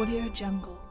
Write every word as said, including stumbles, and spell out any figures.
Audio Jungle.